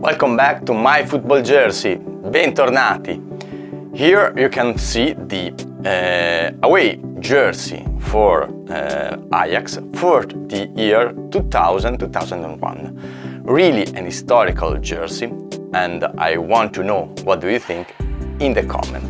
Welcome back to My Football Jersey. Bentornati. Here you can see the away jersey for Ajax for the year 2000-2001. Really an historical jersey, and I want to know what do you think in the comment.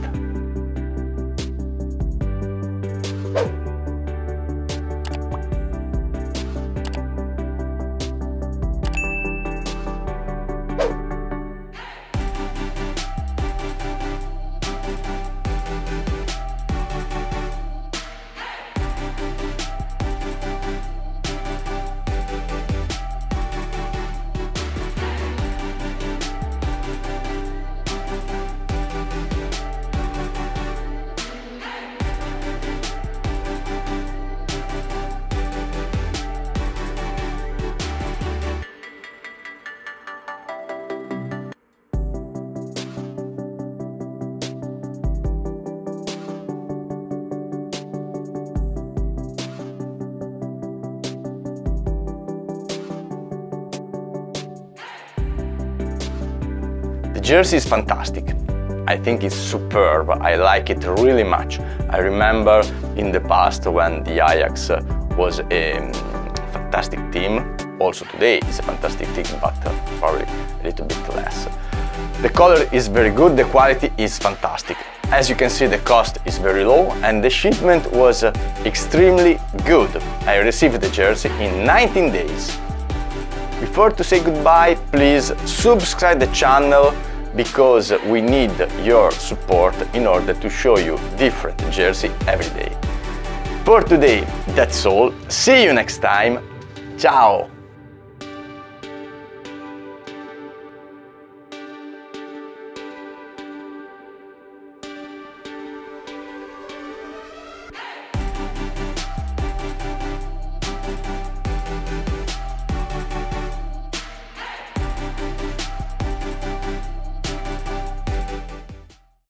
The jersey is fantastic. I think it's superb. I like it really much. I remember in the past when the Ajax was a fantastic team. Also today it's a fantastic team, but probably a little bit less. The color is very good, the quality is fantastic. As you can see, the cost is very low and the shipment was extremely good. I received the jersey in 19 days. Before to say goodbye, please subscribe the channel, because we need your support in order to show you different jersey every day. For today, that's all. See you next time. Ciao!